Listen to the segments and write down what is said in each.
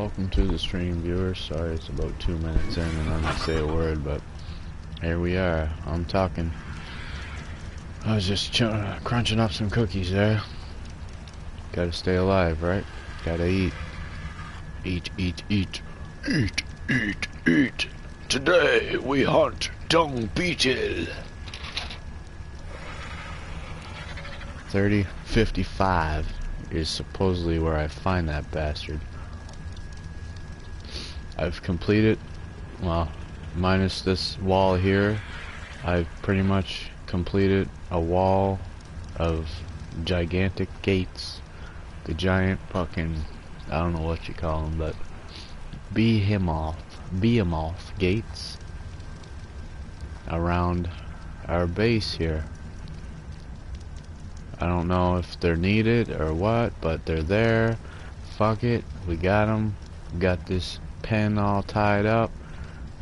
Welcome to the stream, viewers. Sorry it's about 2 minutes in and I didn't say a word, but here we are. I'm talking. I was just crunching up some cookies there. Gotta stay alive, right? Gotta eat. Eat, eat, eat. Eat, eat, eat. Today we hunt Dung Beetle. 3055 is supposedly where I find that bastard. I've completed, well, minus this wall here, I've pretty much completed a wall of gigantic gates. The giant fucking, I don't know what you call them, but behemoth gates around our base here. I don't know if they're needed or what, but they're there. Fuck it, we got them. Got this pen all tied up.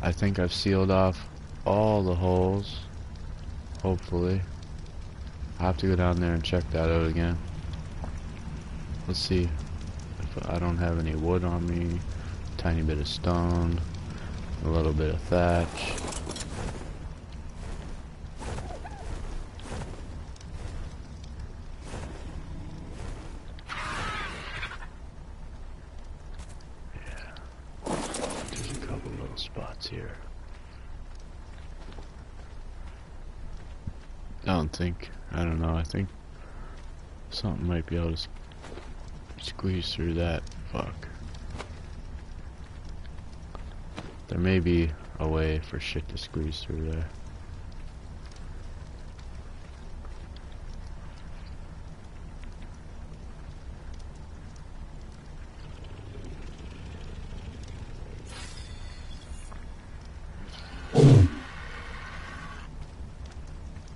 I think I've sealed off all the holes, hopefully. I'll have to go down there and check that out again. Let's see if I don't have any wood on me. Tiny bit of stone, a little bit of thatch. I think something might be able to squeeze through that. Fuck. There may be a way for shit to squeeze through there.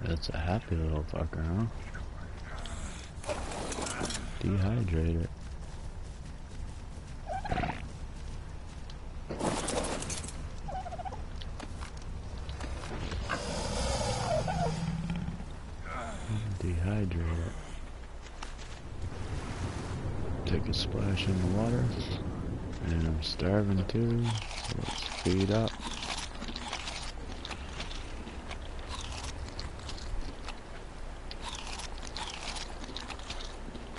That's a happy little fucker, huh? Dehydrated. Dehydrated. Take a splash in the water. And I'm starving too. So let's feed up.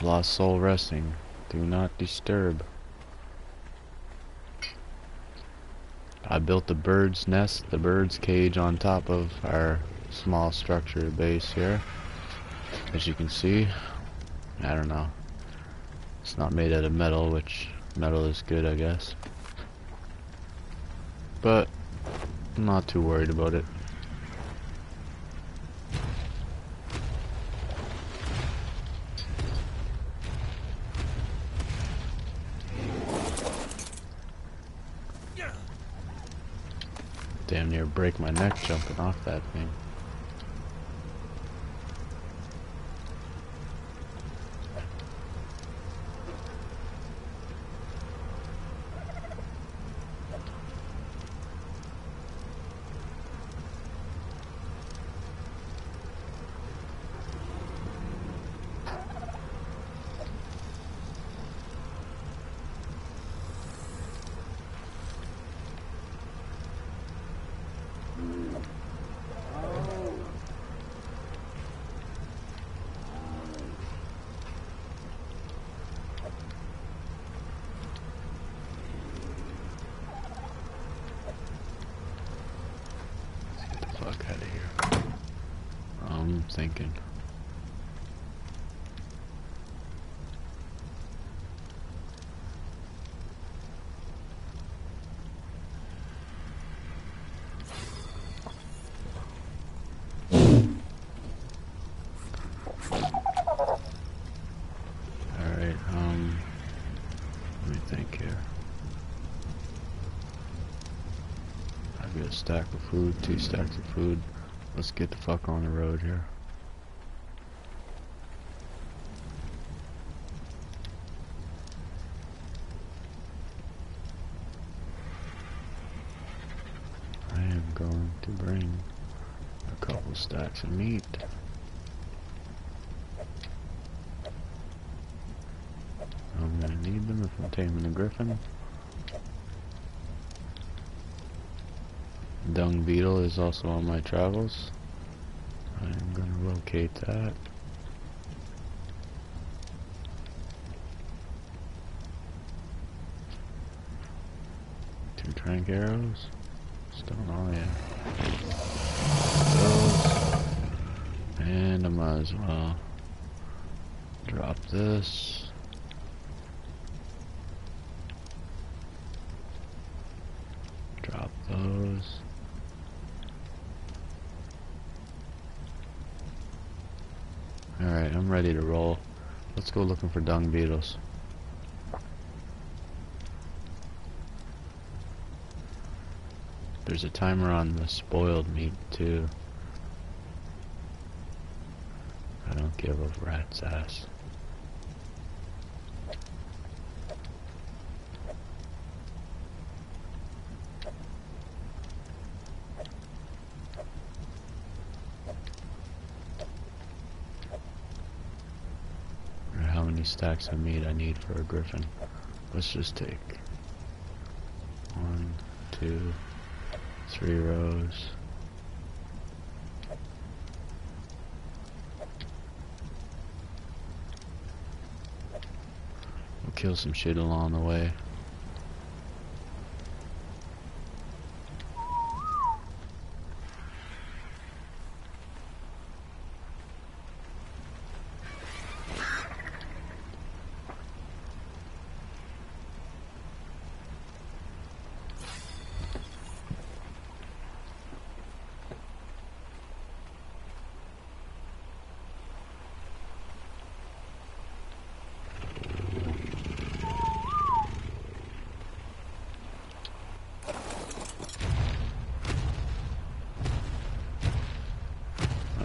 Lost soul resting. Do not disturb. I built the bird's nest, the bird's cage on top of our small structure base here. As you can see, I don't know. It's not made out of metal, which metal is good, I guess. But I'm not too worried about it. Damn near break my neck jumping off that thing. Thinking. Alright, let me think here. I've got a stack of food, 2 stacks of food. Let's get the fuck on the road here. Stacks of meat. I'm gonna need them if I'm taming a griffin. Dung Beetle is also on my travels. I'm gonna locate that. Two trank arrows. Stone, oh yeah. Those. And I might as well drop this. Drop those. Alright, I'm ready to roll. Let's go looking for dung beetles. There's a timer on the spoiled meat too. I don't give a rat's ass. Stacks of meat I need for a griffin. Let's just take 1, 2, 3 rows. We'll kill some shit along the way.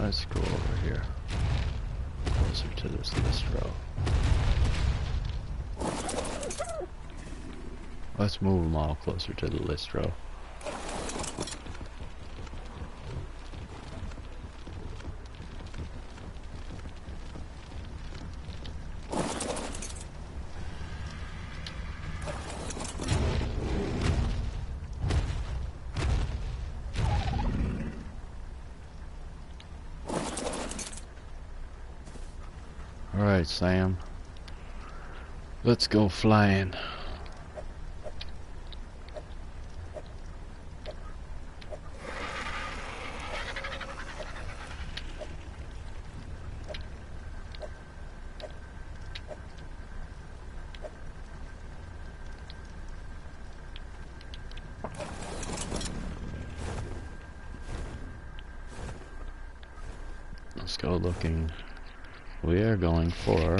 Let's go over here, closer to this Lystrosaurus. Let's move them all closer to the Lystrosaurus. Alright, Sam. Let's go flying. Let's go looking. We are going for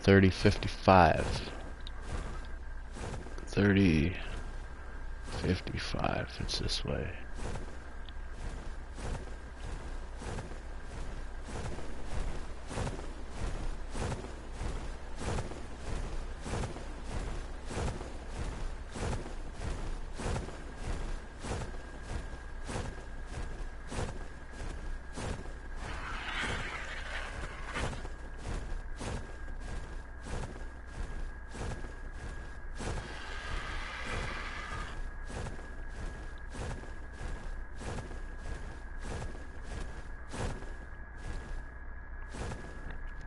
3055. 3055, it's this way.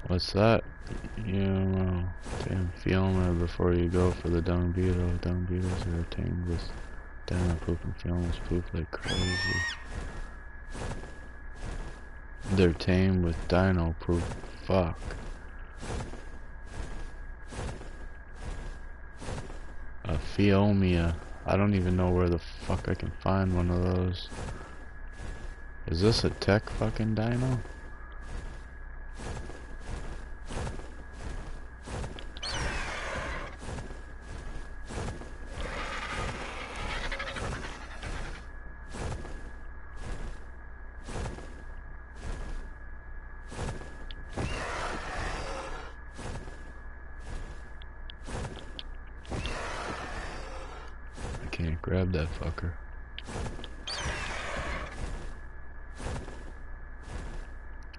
What's that? You know, damn Phiomia before you go for the dung beetle. Dung beetles are obtained with down poop and Phiomia's poop like crazy. They're tamed with dino poop. Fuck. A Phiomia. I don't even know where the fuck I can find one of those. Is this a tech fucking dino? Can't grab that fucker.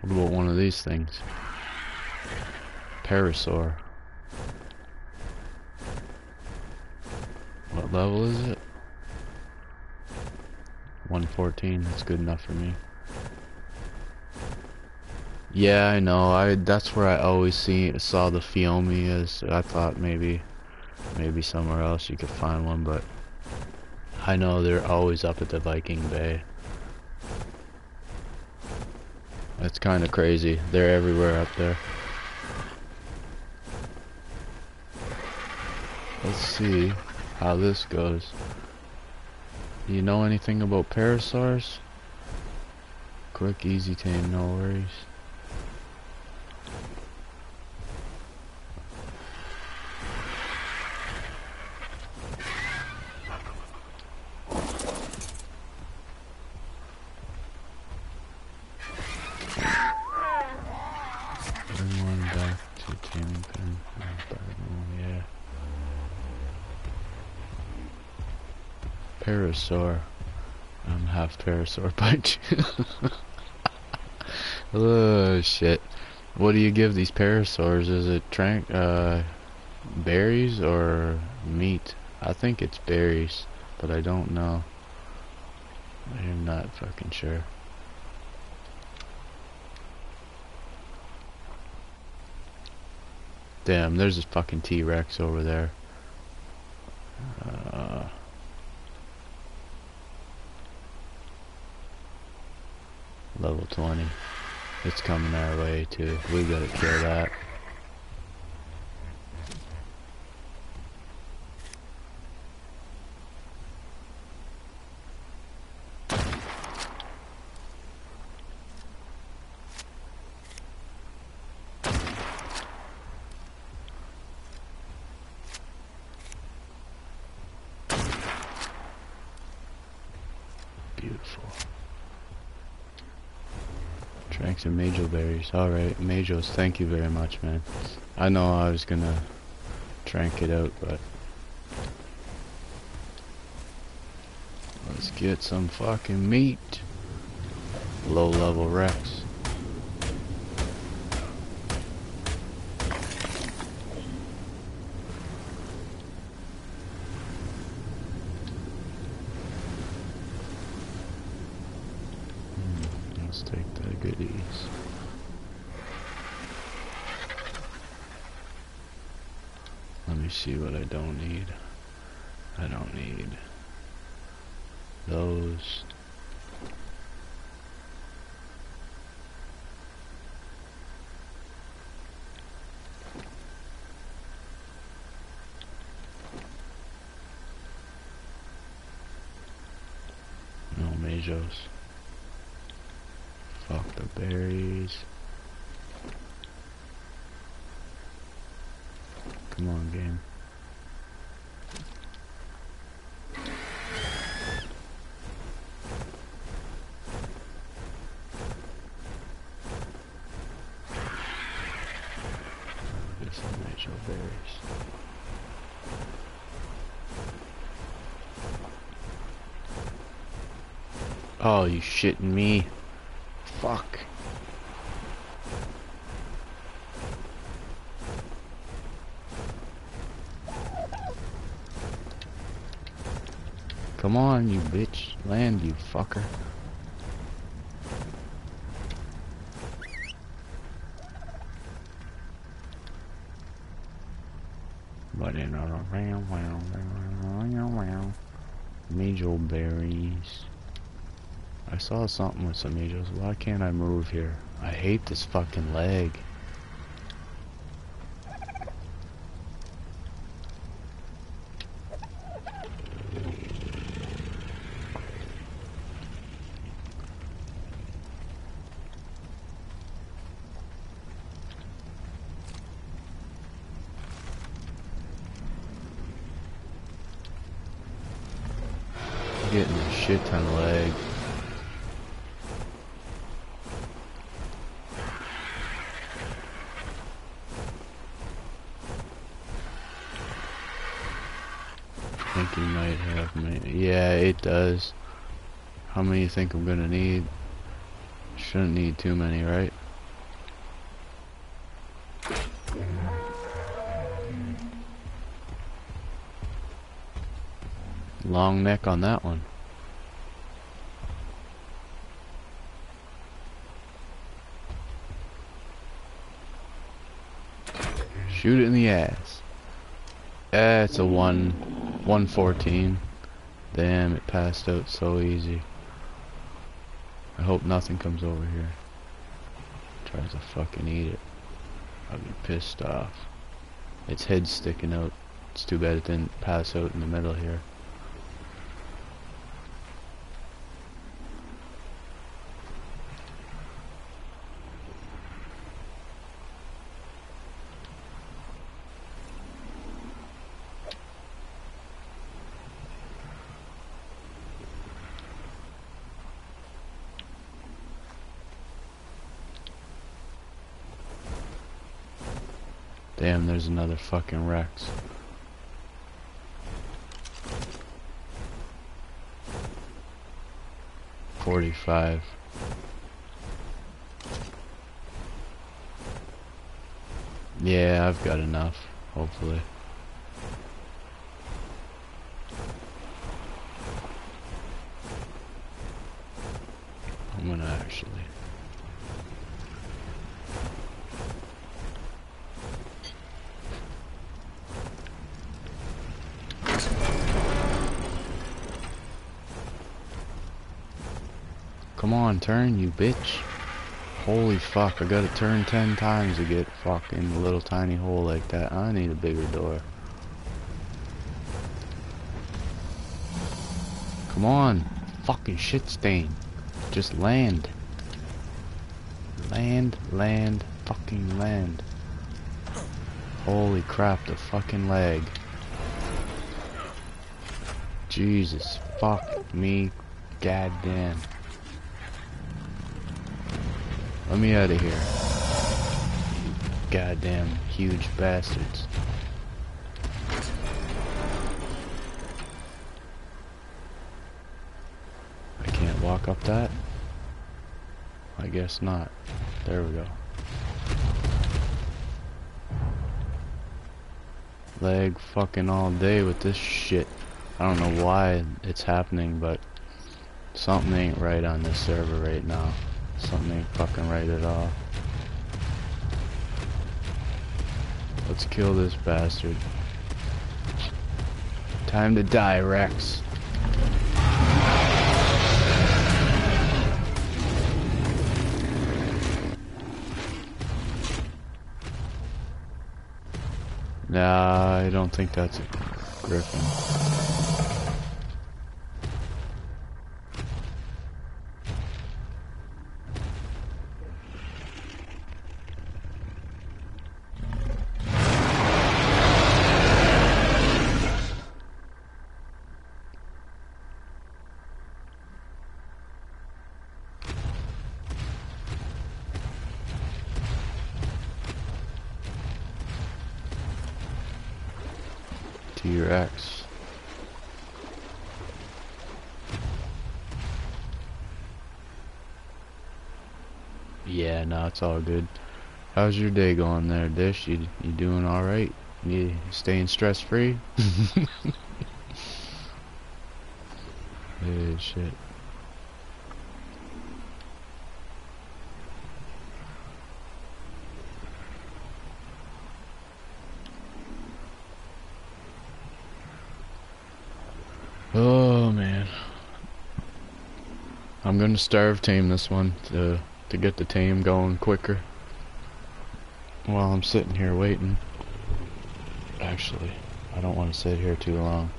What about one of these things? Parasaur. What level is it? 114, that's good enough for me. Yeah, I know. That's where I always saw the Phiomias. I thought maybe somewhere else you could find one, but I know they're always up at the Viking Bay. It's kind of crazy. They're everywhere up there. Let's see how this goes. Do you know anything about Parasaurs? Quick, easy tame, no worries. Parasaur. I'm half Parasaur by you. Oh shit. What do you give these Parasaurs? Is it berries or meat? I think it's berries, but I don't know. I'm not fucking sure. Damn, there's this fucking T-Rex over there. Level 20. It's coming our way too. We gotta kill that. Beautiful. Tranks and Majo berries. Alright, Majos, thank you very much, man. I know I was gonna trank it out, but let's get some fucking meat. Low level Rex. See what I don't need. I don't need those. No Majos. Fuck the berries. Come on, game. Oh, you shitting me? Fuck. Come on, you bitch. Land, you fucker. Major berries. I saw something with some majors. Why can't I move here? I hate this fucking lag. Getting a shit ton of lag. I think you might have me. Yeah, it does. How many you think I'm gonna need? Shouldn't need too many, right? Long neck on that one. Shoot it in the ass. It's a 114. Damn, it passed out so easy. I hope nothing comes over here. Tries to fucking eat it. I'll be pissed off. Its head's sticking out. It's too bad it didn't pass out in the middle here. Damn, there's another fucking Rex. .45. Yeah, I've got enough, hopefully. I'm gonna actually... Come on, turn, you bitch. Holy fuck, I gotta turn 10 times to get fucking a little tiny hole like that. I need a bigger door. Come on, fucking shit stain. Just land. Land, fucking land. Holy crap, the fucking lag. Jesus, fuck me, goddamn. Let me out of here. Goddamn huge bastards. I can't walk up that? I guess not. There we go. Lag fucking all day with this shit. I don't know why it's happening, but something ain't right on this server right now. Something ain't fucking right at all. Let's kill this bastard. Time to die, Rex. Nah, I don't think that's a griffin. T-Rex. Yeah, no, it's all good. How's your day going there, Dish? You doing all right? You staying stress-free? Hey, shit. Oh man, I'm gonna starve tame this one to get the tame going quicker while I'm sitting here waiting. Actually, I don't want to sit here too long.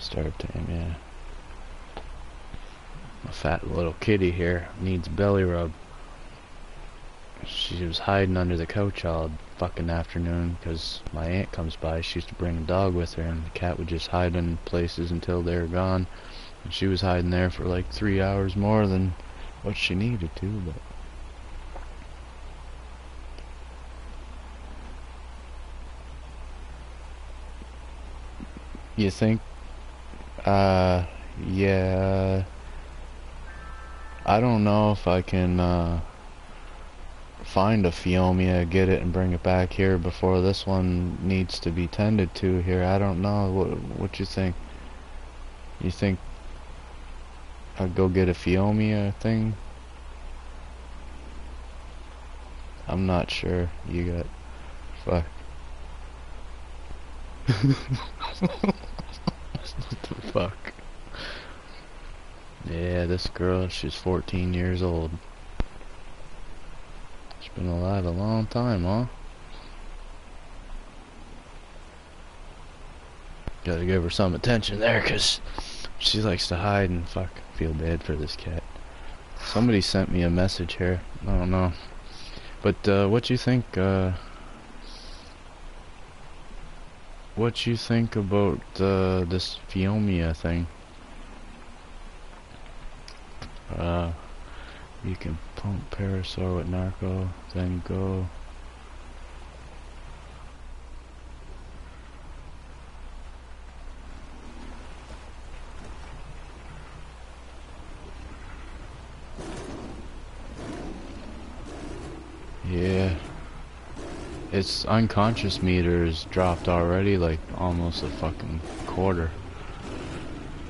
Starve tame, yeah. A fat little kitty here needs belly rub. She was hiding under the couch all fucking afternoon because my aunt comes by. She used to bring a dog with her, and the cat would just hide in places until they were gone. And she was hiding there for like 3 hours more than what she needed to, but... You think? Yeah... I don't know if I can find a Phiomia, get it, and bring it back here before this one needs to be tended to here. I don't know. What you think? You think I'd go get a Phiomia thing? I'm not sure. You got... Fuck. What the fuck? Yeah, this girl, she's 14 years old. She's been alive a long time, huh? Gotta give her some attention there, cause she likes to hide and fuck. Feel bad for this cat. Somebody sent me a message here. I don't know. But what you think? What you think about this Phiomia thing? You can pump Parasaur with narco, then go. Yeah, its unconscious meter is dropped already, like almost a fucking quarter.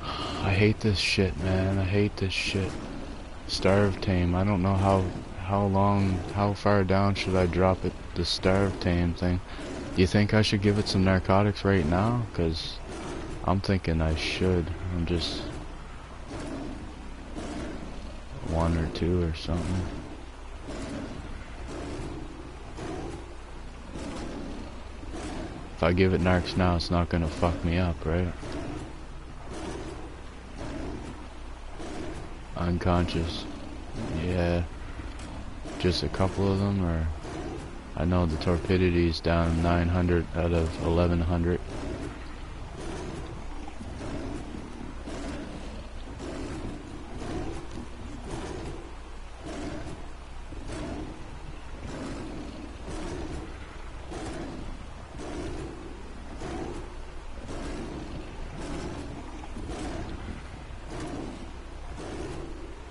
I hate this shit, man. I hate this shit. Starve tame. I don't know how far down should I drop it, the starve tame thing. Do you think I should give it some narcotics right now? Cause I'm thinking I should. I'm just one or two or something. If I give it narcs now, it's not gonna fuck me up, right? Unconscious. Yeah. Just a couple of them, or... I know the torpidity's down 900 out of 1100.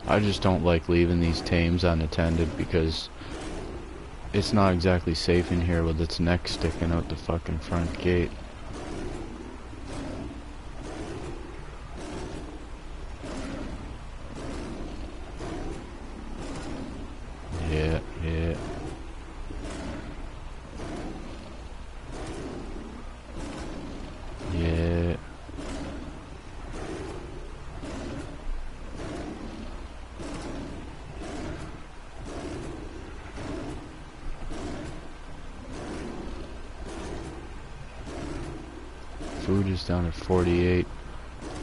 I just don't like leaving these tames unattended because it's not exactly safe in here with its neck sticking out the fucking front gate. Yeah, yeah. Yeah. Food is down at 48.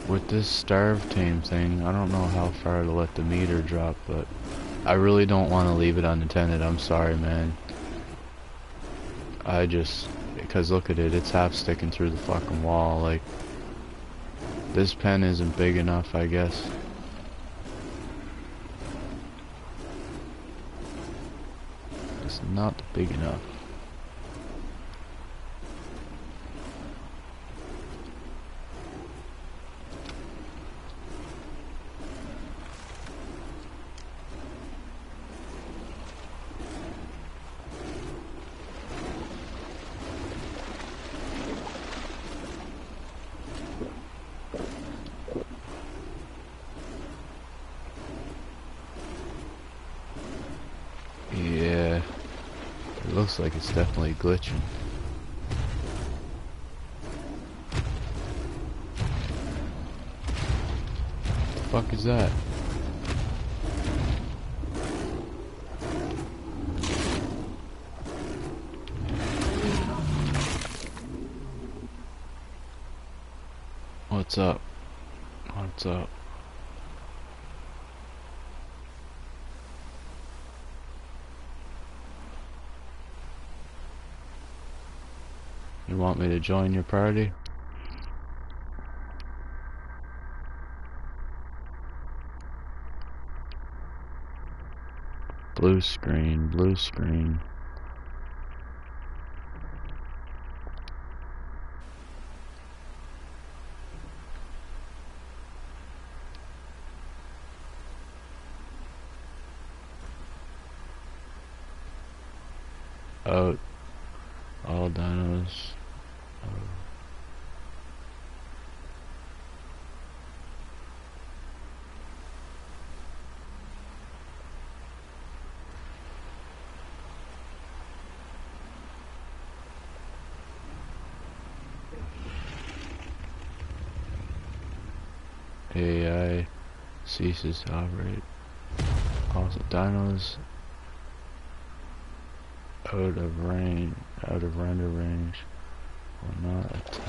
With this starve tame thing, I don't know how far to let the meter drop, but I really don't want to leave it unattended. I'm sorry, man. I just... because look at it, it's half sticking through the fucking wall, like... This pen isn't big enough, I guess. It's not big enough. Looks like it's definitely glitching. What the fuck is that? What's up? What's up? You want me to join your party? Blue screen, blue screen. Out. All dinos. AI ceases to operate. Also, dinos out of render range, will not attack.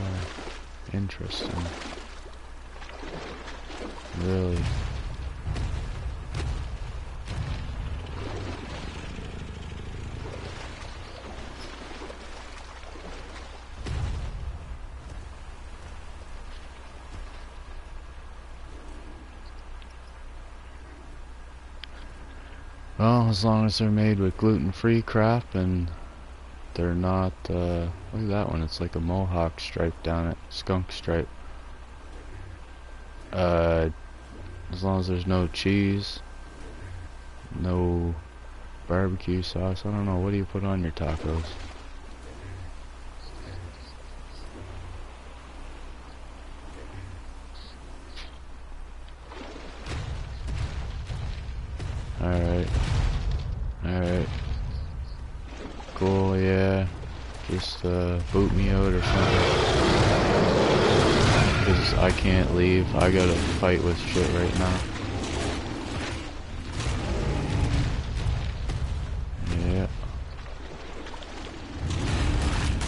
Interesting. Really. Well, as long as they're made with gluten-free crap and they're not, look at that one, it's like a mohawk stripe down it, skunk stripe. As long as there's no cheese, no barbecue sauce, I don't know, what do you put on your tacos? Alright. Cool, yeah. Just boot me out or something. Because I can't leave. I gotta fight with shit right now. Yeah.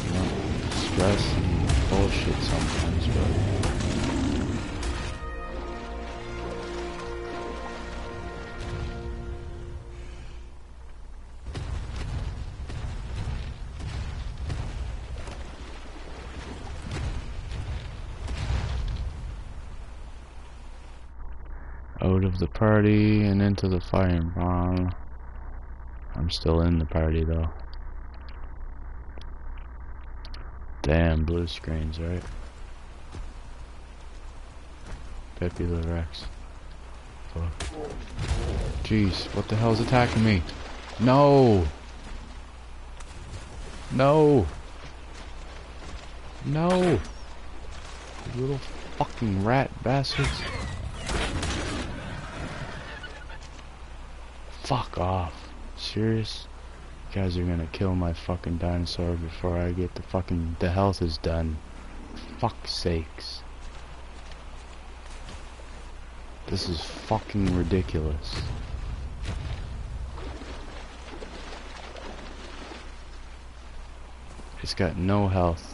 You know, stress and bullshit sometimes, but... the party and into the firebomb. I'm still in the party though. Damn blue screens, right? Peppy the Rex. Fuck. Jeez, what the hell's attacking me? No! No! No! You little fucking rat bastards. Fuck off. Serious? You guys are gonna kill my fucking dinosaur before I get the fucking... The health is done. Fuck's sakes. This is fucking ridiculous. It's got no health.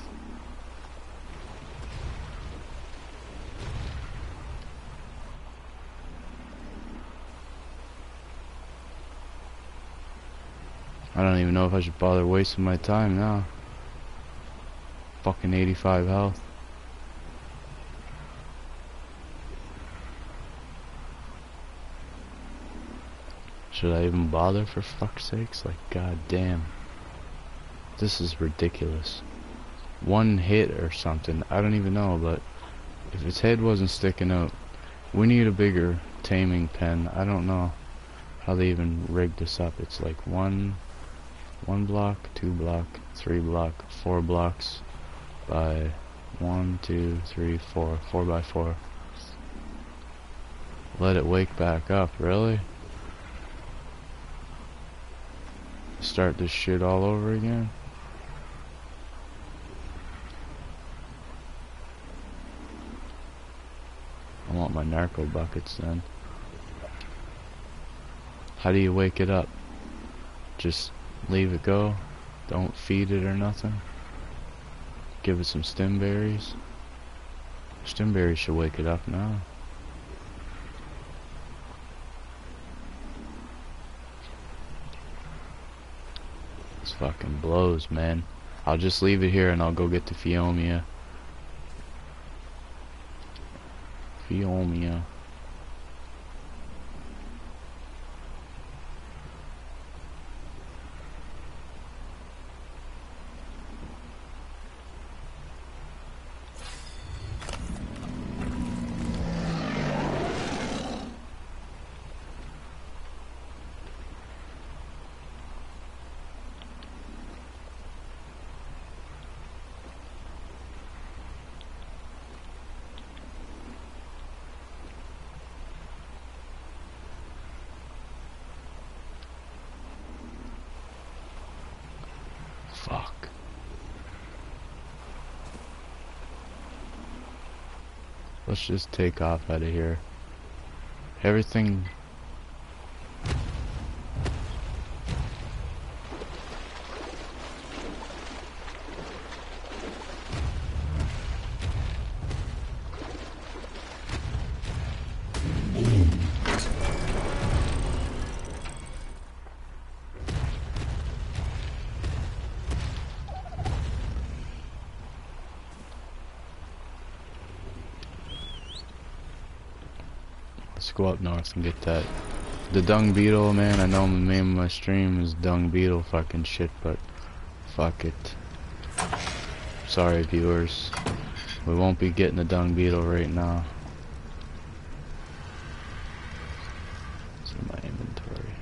I don't even know if I should bother wasting my time now. Fucking 85 health. Should I even bother for fuck's sakes? Like, goddamn. This is ridiculous. One hit or something. I don't even know, but if its head wasn't sticking out, we need a bigger taming pen. I don't know how they even rigged this up. It's like one block, two block, three block, four blocks by 1, 2, 3, 4, 4 by 4. Let it wake back up, really? Start this shit all over again? I want my narco buckets then. How do you wake it up? Just leave it go, don't feed it or nothing. Give it some stem berries. Stem berries should wake it up now. This fucking blows, man. I'll just leave it here and I'll go get the Phiomia. Phiomia. Fuck. Let's just take off out of here. Everything. Go up north and get that. The Dung Beetle, man, I know the name of my stream is Dung Beetle fucking shit, but fuck it. Sorry, viewers. We won't be getting the Dung Beetle right now. It's in my inventory.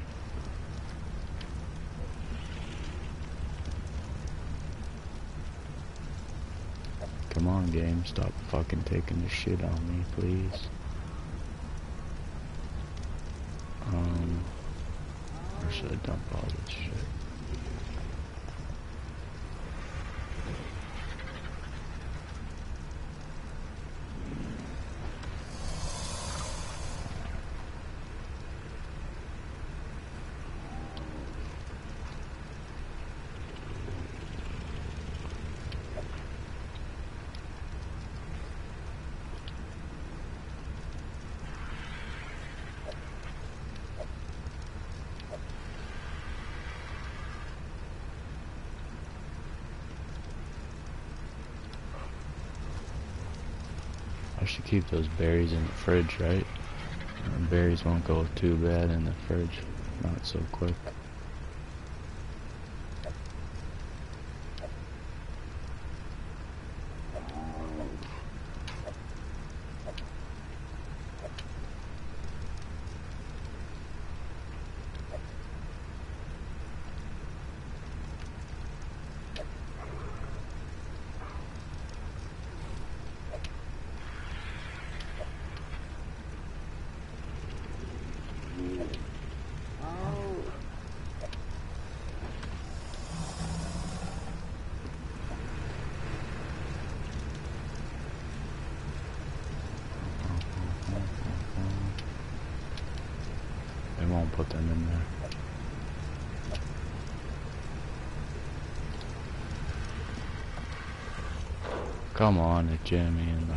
Come on, game, stop fucking taking the shit on me, please. Where should I dump all this shit? Should keep those berries in the fridge, right? Berries won't go too bad in the fridge, not so quick. Put them in there. Come on, a Jimmy and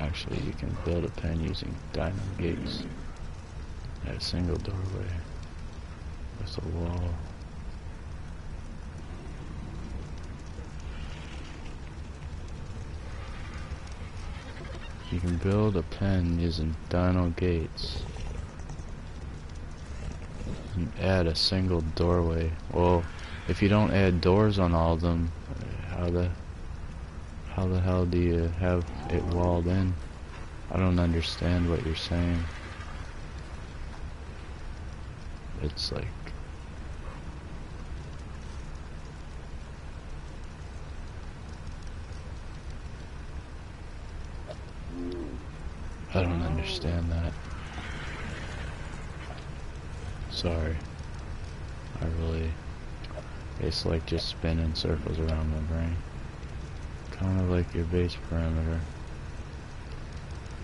actually you can build a pen using diamond gates at a single doorway with a wall. You can build a pen using dino gates. Add a single doorway. Well, if you don't add doors on all of them, how the hell do you have it walled in? I don't understand what you're saying. It's like I don't understand that. Sorry, it's like just spinning circles around my brain. Kind of like your base parameter.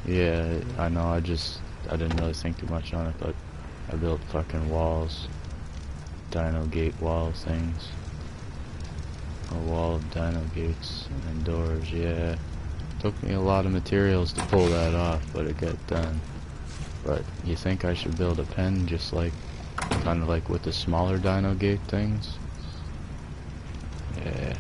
Yeah, I know, I didn't really think too much on it, but I built fucking walls. Dino gate wall things. A wall of dino gates and doors, yeah. Took me a lot of materials to pull that off, but it got done. But you think I should build a pen just like kind of like with the smaller dino gate things? Yeah.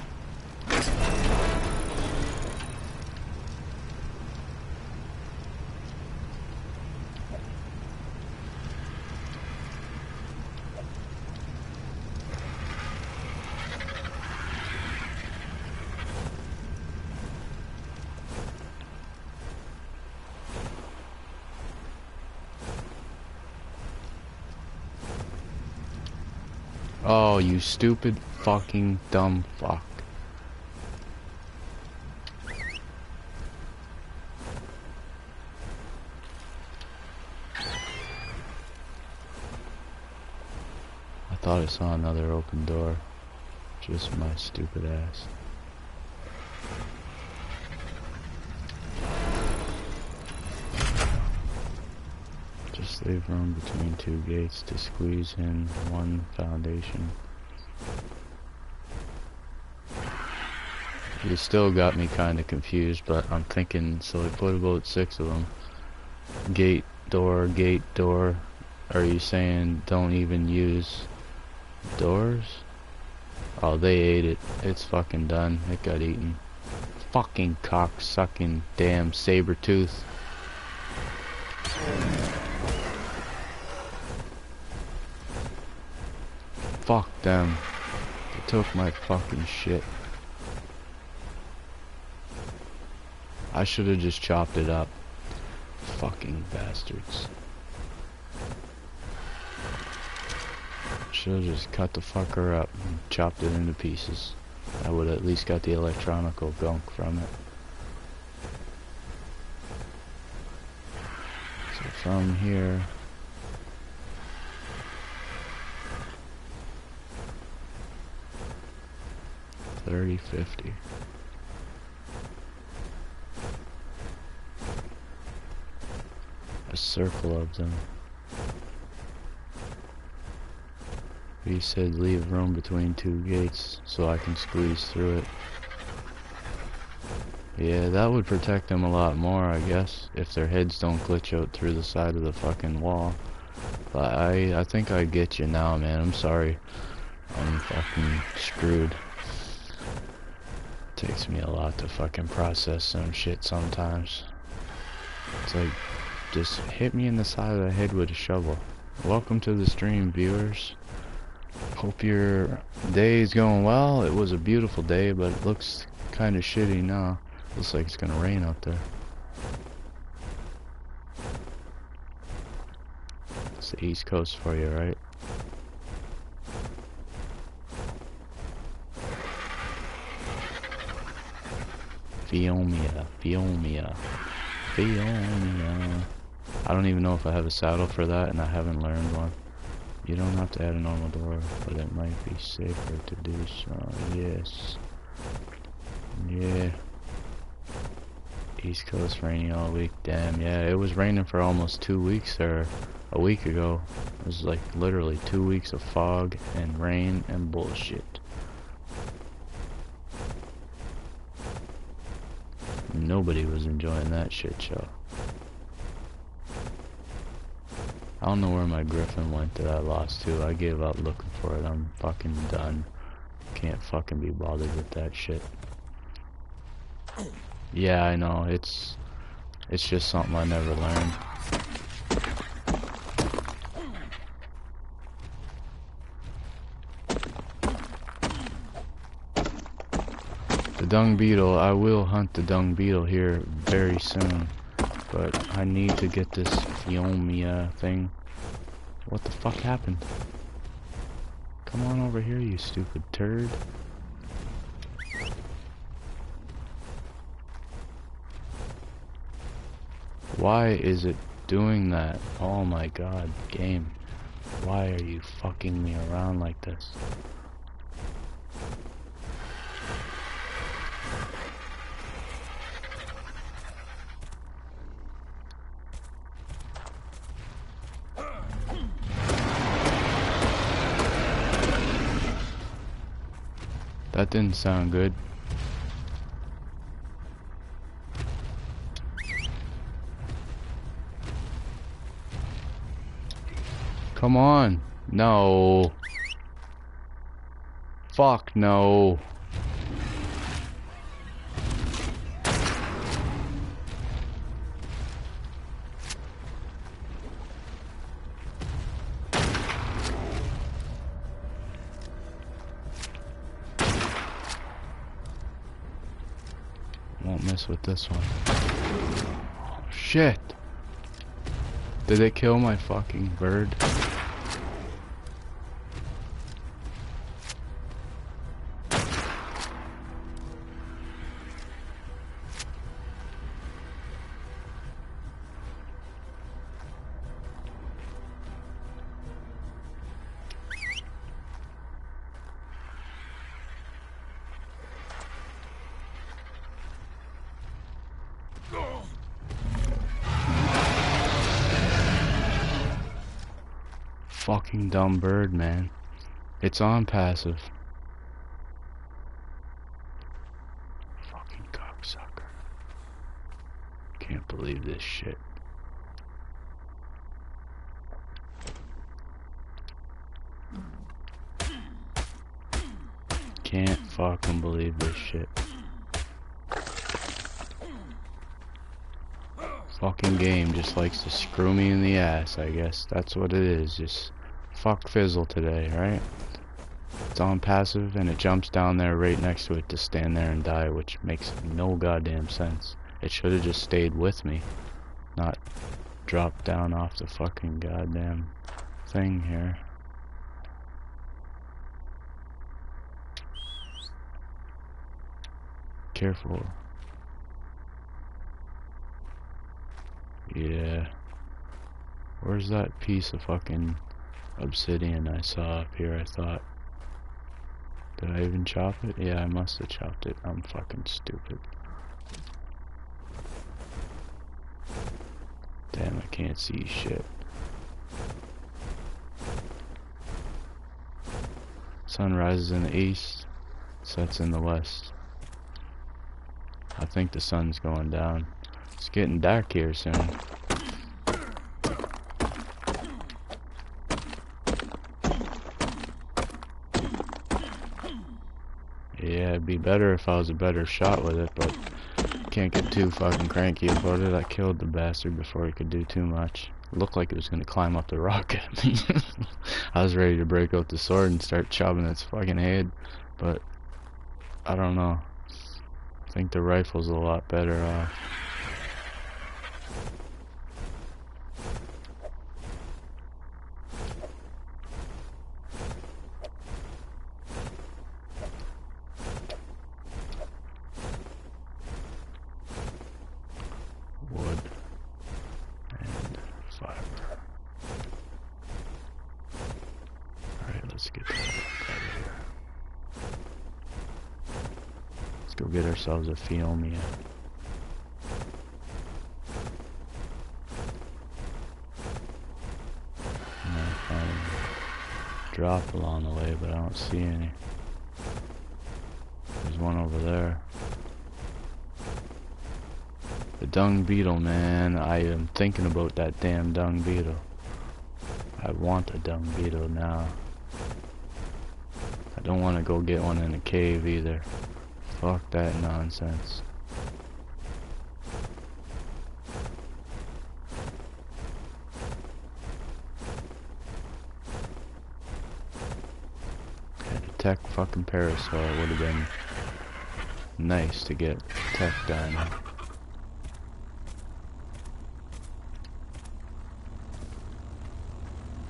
Oh, you stupid fucking dumb fuck. I thought I saw another open door. Just my stupid ass. Leave room between two gates to squeeze in one foundation. You still got me kind of confused, but I'm thinking, so we put about 6 of them. Gate, door, gate, door. Are you saying don't even use doors? Oh, they ate it. It's fucking done. It got eaten. Fucking cock-sucking damn saber tooth. Fuck them. They took my fucking shit. I should have just chopped it up. Fucking bastards. Should have just cut the fucker up and chopped it into pieces. I would at least got the electronical gunk from it. So from here... $30.50. A circle of them. He said leave room between two gates so I can squeeze through it. Yeah, that would protect them a lot more, I guess, if their heads don't glitch out through the side of the fucking wall. But I think I get you now, man. I'm sorry. I'm fucking screwed. Takes me a lot to fucking process some shit sometimes. It's like, just hit me in the side of the head with a shovel. Welcome to the stream, viewers. Hope your day is going well. It was a beautiful day, but it looks kind of shitty now. Looks like it's gonna rain out there. It's the East Coast for you, right? Phiomia. I don't even know if I have a saddle for that, and I haven't learned one. You don't have to add a normal door, but it might be safer to do so. Yes. Yeah. East Coast raining all week. Damn, yeah. It was raining for almost 2 weeks there a week ago. It was like literally 2 weeks of fog and rain and bullshit. Nobody was enjoying that shit show. I don't know where my griffin went that I lost to. I gave up looking for it. I'm fucking done. Can't fucking be bothered with that shit. Yeah, I know. It's just something I never learned. The Dung Beetle. I will hunt the Dung Beetle here very soon. But I need to get this Phiomia thing. What the fuck happened? Come on over here, you stupid turd. Why is it doing that? Oh my god, game. Why are you fucking me around like this? That didn't sound good. Come on. No. Fuck no. With this one. Oh, shit. Did they kill my fucking bird? fucking dumb bird, man. It's on passive. Fucking cocksucker. Can't believe this shit. Can't fucking believe this shit. Fucking game just likes to screw me in the ass, I guess. That's what it is. Just fuck Fizzle today, right? It's on passive and it jumps down there right next to it to stand there and die, which makes no goddamn sense. It should have just stayed with me, not dropped down off the fucking goddamn thing here. Careful. Yeah. Where's that piece of fucking obsidian I saw up here, I thought? Did I even chop it? Yeah, I must have chopped it. I'm fucking stupid. Damn, I can't see shit. Sun rises in the east, sets in the west. I think the sun's going down. It's getting dark here soon. Yeah, it'd be better if I was a better shot with it, but can't get too fucking cranky about it. I killed the bastard before he could do too much. It looked like it was gonna climb up the rock at me. I was ready to break out the sword and start chopping its fucking head, but I don't know. I think the rifle's a lot better off. Get ourselves a Phiomia. Drop along the way, but I don't see any. There's one over there. The Dung Beetle, man. I am thinking about that damn Dung Beetle. I want a Dung Beetle now. I don't want to go get one in a cave either. Fuck that nonsense. Had to tech fucking Parasaur, would have been nice to get tech done.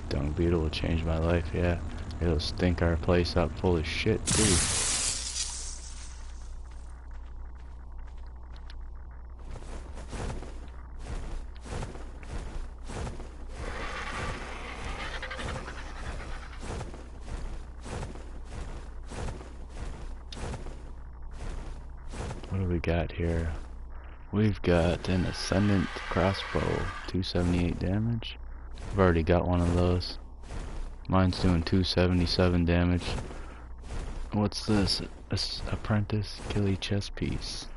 Dung Beetle will change my life, yeah. It'll stink our place up full of shit too. Got here, we've got an ascendant crossbow, 278 damage. I've already got one of those. Mine's doing 277 damage. What's this? Apprentice Killy chest piece.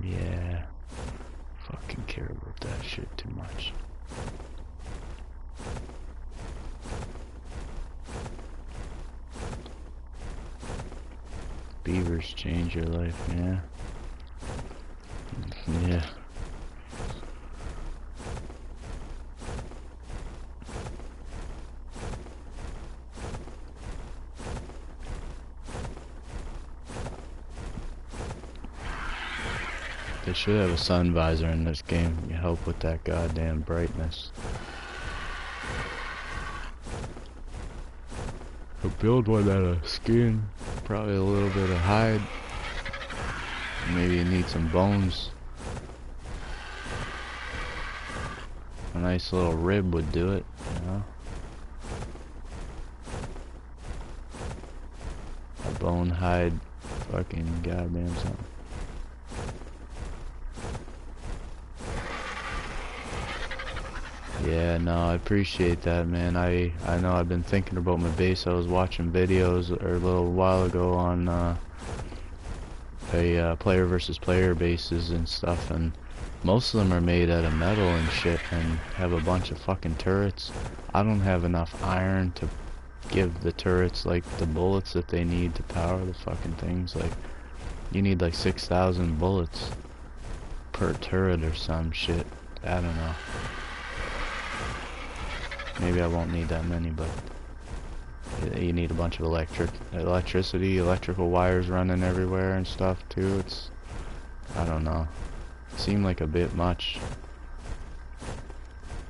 Yeah, fucking care about that shit too much. Beavers change your life, yeah. Yeah. They should have a sun visor in this game to help with that goddamn brightness. I'll build one out of skin, probably a little bit of hide. Maybe you need some bones. A nice little rib would do it, you know. A bone hide, fucking goddamn something. Yeah, no, I appreciate that, man. I know I've been thinking about my base. I was watching videos a little while ago on player versus player bases and stuff, and most of them are made out of metal and shit and have a bunch of fucking turrets. I don't have enough iron to give the turrets like the bullets that they need to power the fucking things. Like, you need like 6,000 bullets per turret or some shit. I don't know. Maybe I won't need that many, but you need a bunch of electrical wires running everywhere and stuff too. It's, I don't know. It seemed like a bit much,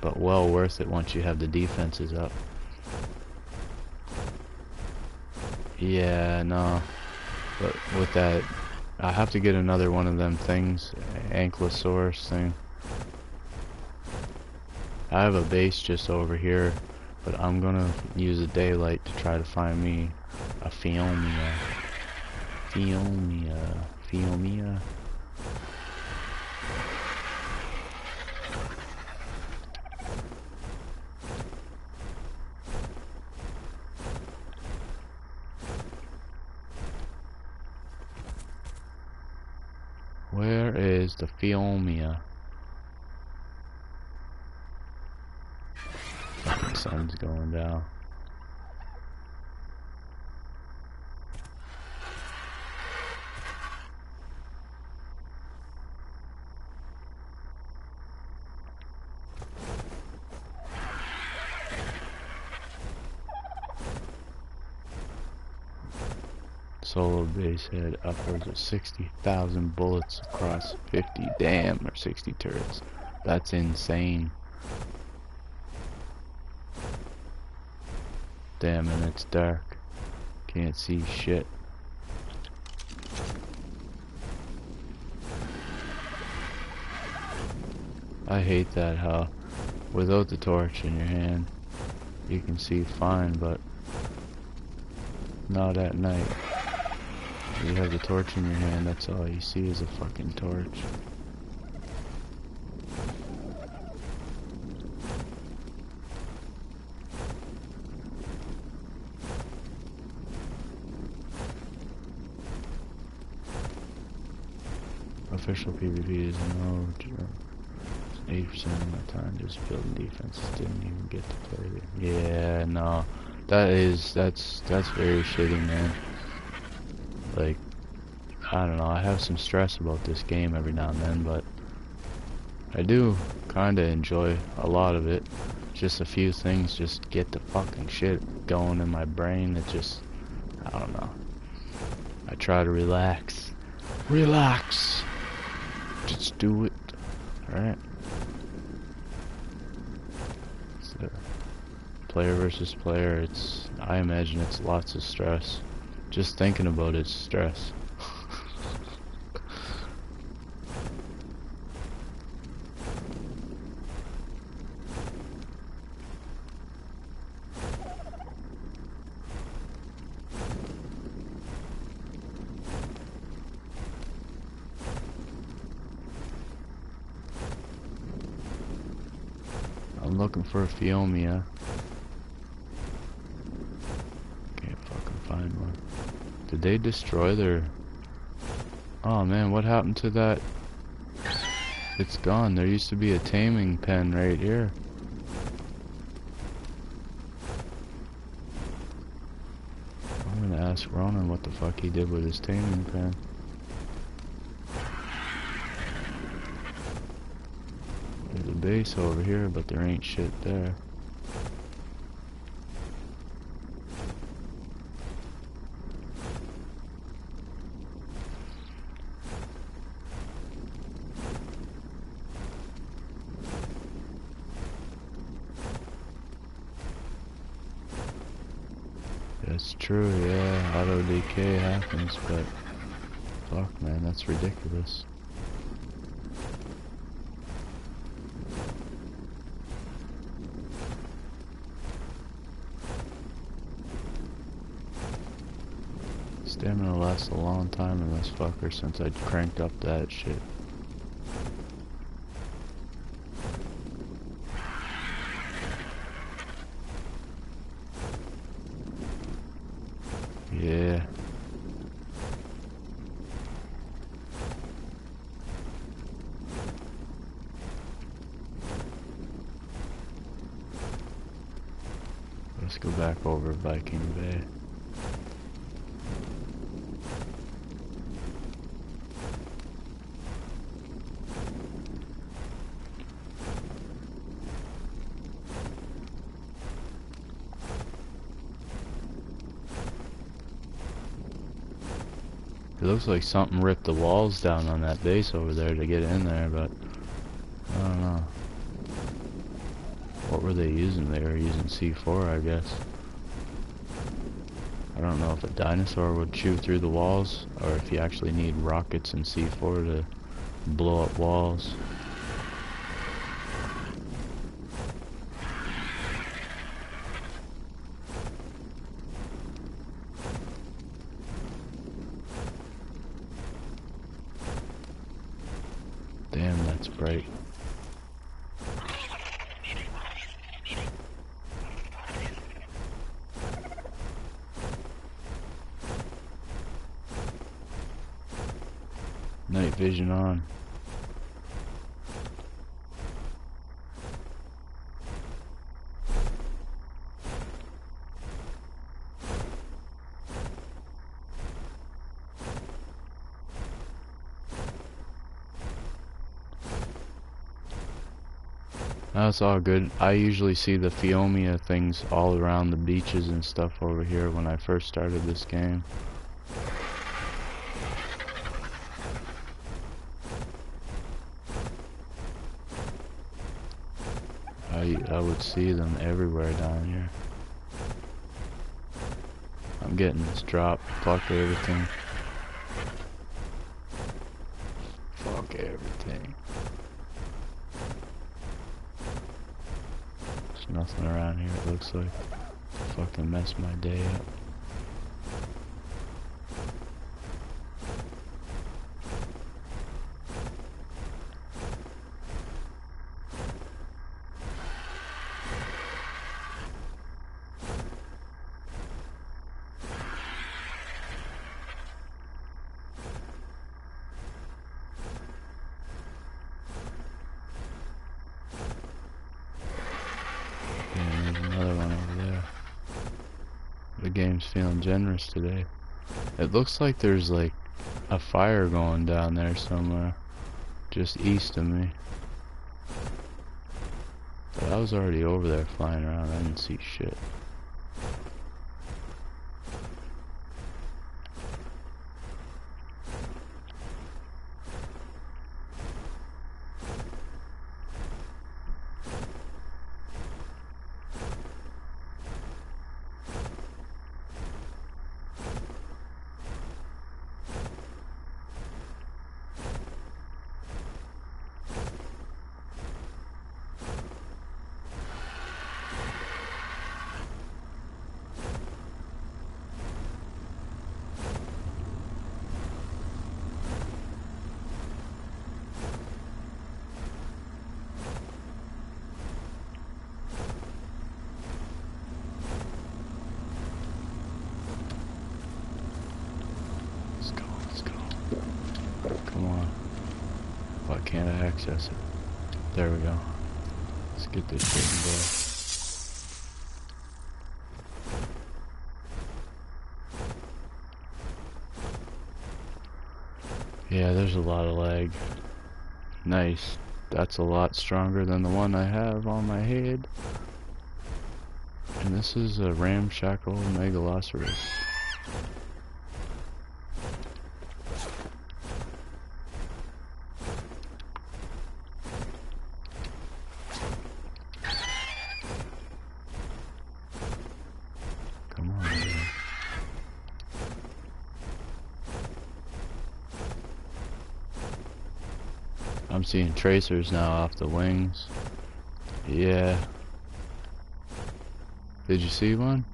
but well worth it once you have the defenses up. Yeah, no. But with that, I have to get another one of them things, Ankylosaurus thing. I have a base just over here, but I'm gonna use the daylight to try to find me a Phiomia. Phiomia. Where is the Phiomia? Sun's going down. Solar base head upwards of 60,000 bullets across 50 damn or 60 turrets. That's insane. Damn, and it's dark. Can't see shit. I hate that how without the torch in your hand you can see fine, but not at night. You have the torch in your hand, that's all you see is a fucking torch. Official PvP is no joke. 80% of my time just building defenses, didn't even get to play it. Yeah, no. That's very shitty, man. Like, I don't know, I have some stress about this game every now and then, but I do kinda enjoy a lot of it. Just a few things just get the fucking shit going in my brain. It just, I don't know. I try to relax. Relax! Let's do it. Alright. So, player versus player, it's, I imagine it's lots of stress. Just thinking about it's stress. Looking for a Phiomia. Can't fucking find one. Did they destroy their... Oh man, what happened to that? It's gone. There used to be a taming pen right here. I'm gonna ask Ronan what the fuck he did with his taming pen. Base over here, but there ain't shit there. That's true, yeah, auto decay happens, but fuck man, that's ridiculous. Stamina lasts a long time in this fucker since I cranked up that shit. Yeah. Let's go back over Viking Bay. It looks like something ripped the walls down on that base over there to get in there, but I don't know. What were they using? They were using C4, I guess. I don't know if a dinosaur would chew through the walls, or if you actually need rockets and C4 to blow up walls. Damn, that's bright. Night vision on. That's all good. I usually see the Phiomia things all around the beaches and stuff over here when I first started this game. I would see them everywhere down here. I'm getting this drop. Fuck everything. Fuck everything. There's nothing around here, it looks like. Fucking mess my day up. The game's feeling generous today. It looks like there's like a fire going down there somewhere just east of me, but I was already over there flying around. I didn't see shit. Can't I access it? There we go. Let's get this shit and go. Yeah, there's a lot of lag. Nice. That's a lot stronger than the one I have on my head. And this is a ramshackle Megaloceros. I'm seeing tracers now off the wings. Yeah. Did you see one?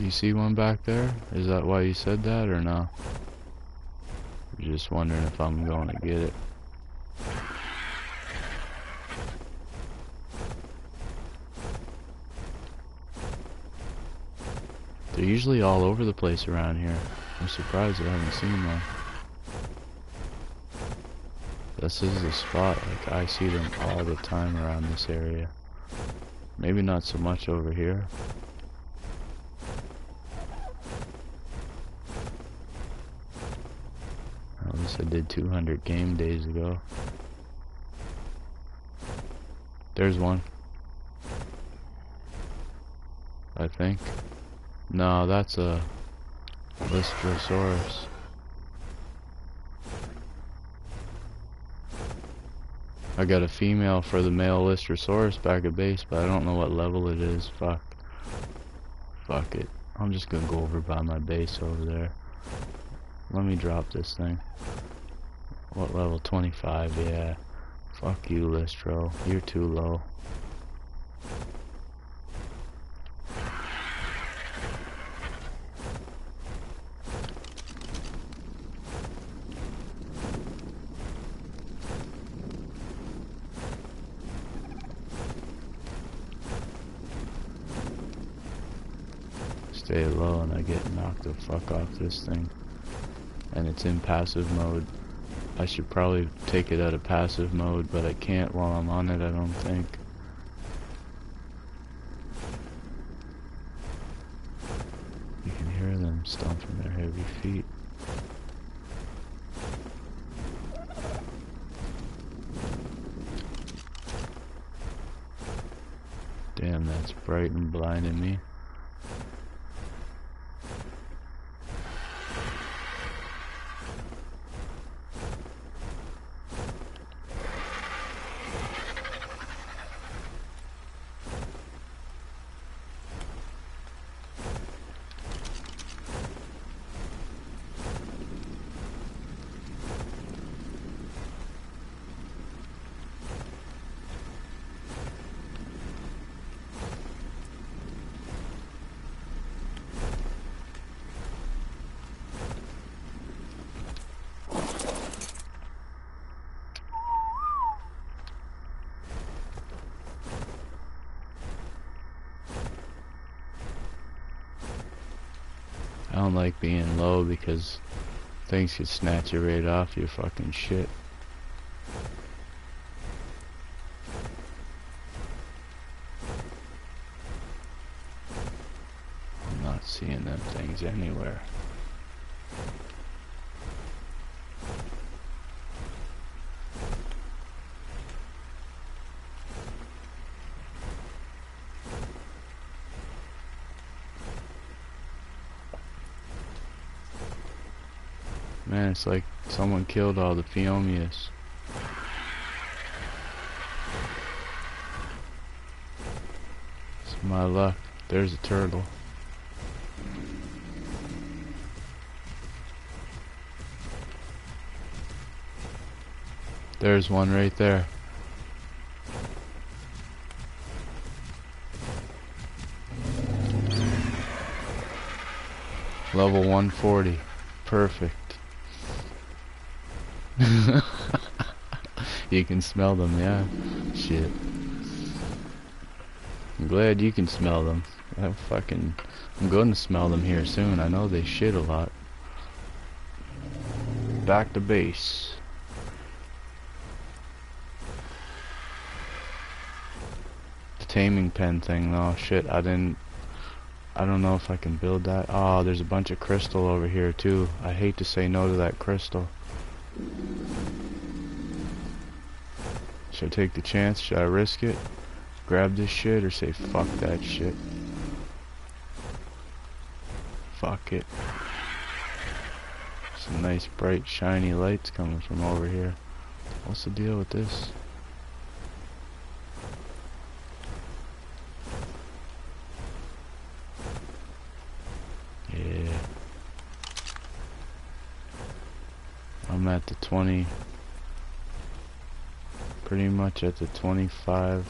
You see one back there? Is that why you said that or no? I'm just wondering if I'm going to get it. They're usually all over the place around here. I'm surprised I haven't seen one. This is the spot, like I see them all the time around this area. Maybe not so much over here. At least I did 200 game days ago. There's one. I think. No, that's a Lystrosaurus. I got a female for the male Lystrosaurus back at base, but I don't know what level it is. Fuck it. I'm just gonna go over by my base over there. Let me drop this thing. What level? 25, yeah. Fuck you, Lystro. You're too low. Stay low and I get knocked the fuck off this thing. And it's in passive mode. I should probably take it out of passive mode, but I can't while I'm on it, I don't think. You can hear them stomping their heavy feet. Damn, that's bright and blinding me. I don't like being low because things could snatch you right off your fucking shit. I'm not seeing them things anywhere. Man, it's like someone killed all the Phiomias. It's my luck. There's a turtle. There's one right there. Level 140. Perfect. You can smell them, yeah. Shit. I'm glad you can smell them. I'm going to smell them here soon. I know they shit a lot. Back to base. The taming pen thing, though. Shit, I don't know if I can build that. Oh, there's a bunch of crystal over here, too. I hate to say no to that crystal. Should I take the chance? Should I risk it? Grab this shit or say fuck that shit? Fuck it. Some nice bright shiny lights coming from over here. What's the deal with this? Yeah. I'm at the 20. Pretty much at the 25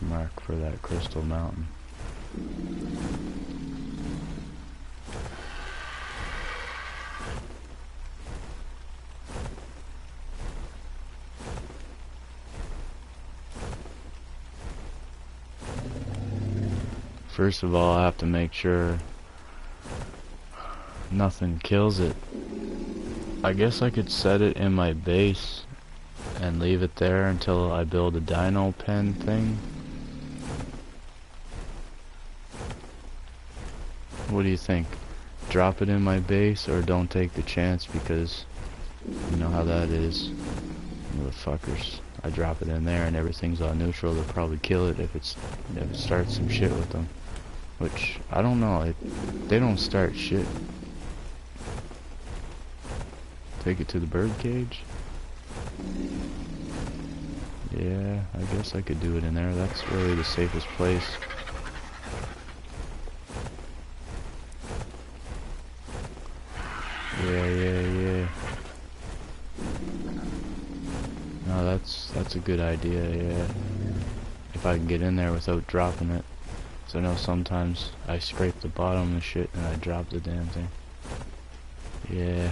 mark for that crystal mountain. First of all, I have to make sure nothing kills it. I guess I could set it in my base and leave it there until I build a dino pen thing. What do you think? Drop it in my base or don't take the chance because you know how that is. Motherfuckers. I drop it in there and everything's all neutral. They'll probably kill it if it starts some shit with them. Which, I don't know. They don't start shit. Take it to the bird cage. Yeah, I guess I could do it in there. That's really the safest place. Yeah. No, that's a good idea, yeah. If I can get in there without dropping it. So I know sometimes I scrape the bottom and shit and I drop the damn thing. Yeah.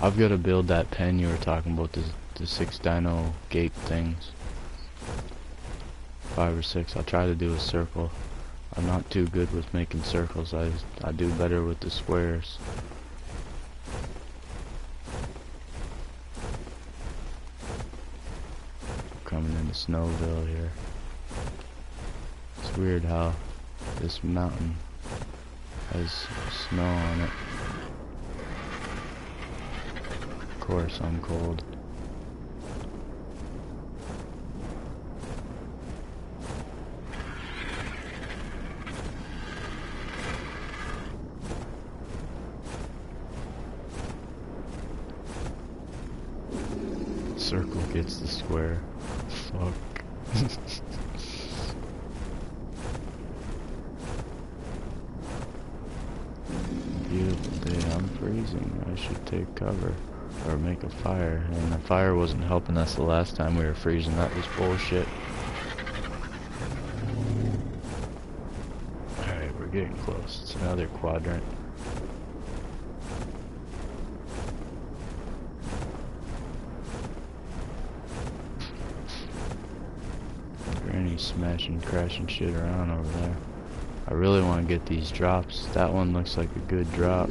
I've got to build that pen you were talking about, the 6 dino gate things. 5 or 6. I'll try to do a circle. I'm not too good with making circles. I do better with the squares. Coming into Snowville here. It's weird how this mountain has snow on it. Of course, I'm cold. Circle gets the square. Fuck. Beautiful day. I'm freezing. I should take cover or make a fire. And the fire wasn't helping us the last time we were freezing. That was bullshit. Alright, we're getting close. It's another quadrant. Smashing, crashing shit around over there. I really want to get these drops. That one looks like a good drop.